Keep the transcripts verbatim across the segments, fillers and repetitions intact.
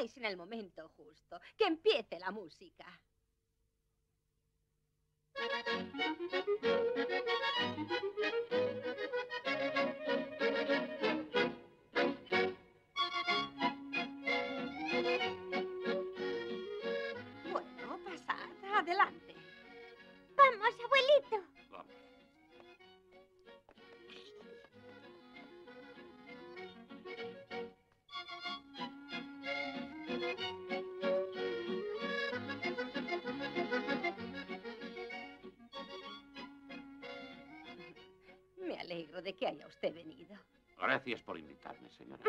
estáis en el momento justo. Que empiece la música. Bueno, pasad, adelante. Vamos, abuelito. Vamos. Me alegro de que haya usted venido. Gracias por invitarme, señora.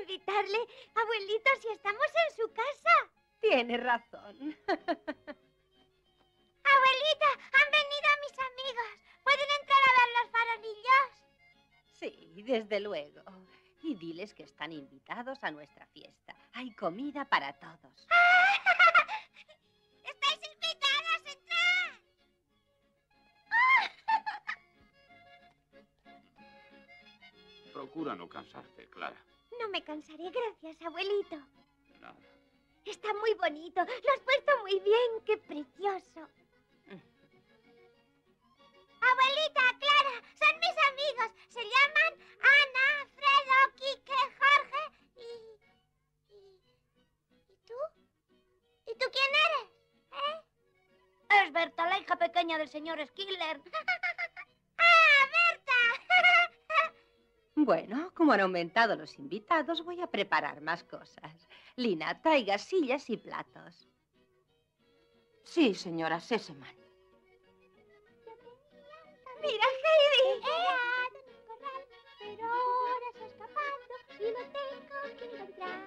¿Invitarle? Abuelito, si estamos en su casa. Tiene razón. Abuelita, han venido mis amigos. ¿Pueden entrar a ver los farolillos? Sí, desde luego. Y diles que están invitados a nuestra fiesta. Hay comida para todos. Procura no cansarte, Clara. No me cansaré, gracias, abuelito. De nada. Está muy bonito, lo has puesto muy bien, qué precioso. Abuelita, Clara, son mis amigos. Se llaman Ana, Alfredo, Quique, Jorge y... ¿Y, y tú? ¿Y tú quién eres? ¿Eh? Es Berta, la hija pequeña del señor Skiller. Bueno, como han aumentado los invitados, voy a preparar más cosas. Lina, traiga sillas y platos. Sí, señora Seseman. ¡Mira, Heidi! Pero ahora se ha escapado y lo tengo que encontrar.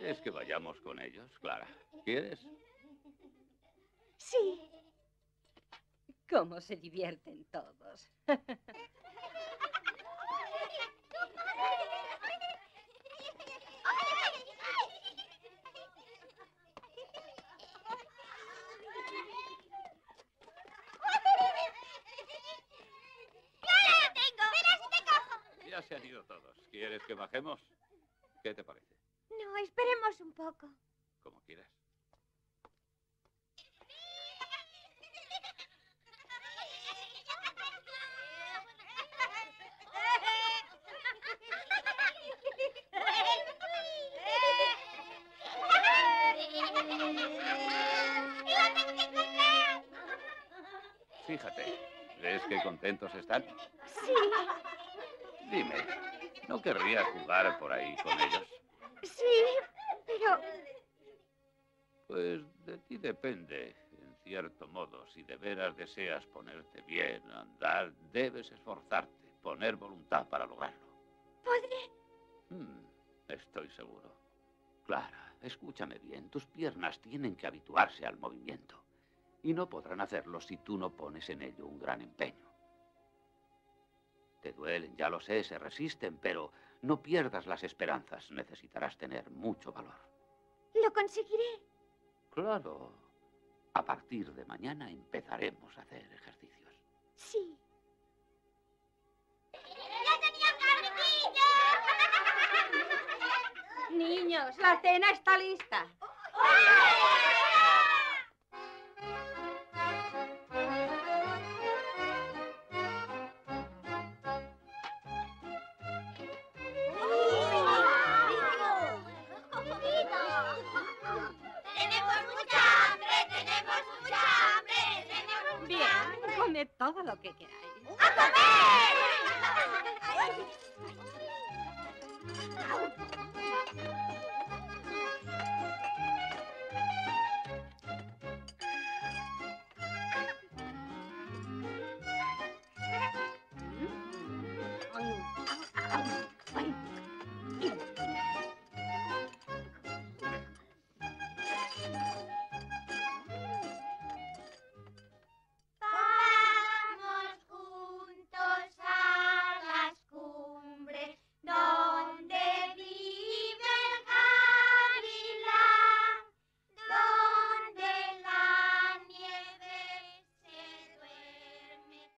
¿Quieres que vayamos con ellos, Clara? ¿Quieres? Sí. ¿Cómo se divierten todos? Ya se han ido todos. ¿Quieres que bajemos? ¿Qué te parece? No, esperemos un poco. Como quieras. Fíjate, ¿ves qué contentos están? Sí. Dime, ¿no querrías jugar por ahí con ellos? Sí, pero... Pues de ti depende, en cierto modo. Si de veras deseas ponerte bien, andar, debes esforzarte, poner voluntad para lograrlo. ¿Podré? Hmm, estoy seguro. Clara, escúchame bien. Tus piernas tienen que habituarse al movimiento. Y no podrán hacerlo si tú no pones en ello un gran empeño. Te duelen, ya lo sé, se resisten, pero... no pierdas las esperanzas. Necesitarás tener mucho valor. ¿Lo conseguiré? Claro. A partir de mañana empezaremos a hacer ejercicios. Sí. ¡Ya tenía carretillo! Niños, la cena está lista. ¡Olé! comerme todo lo que queráis. ¡A comer!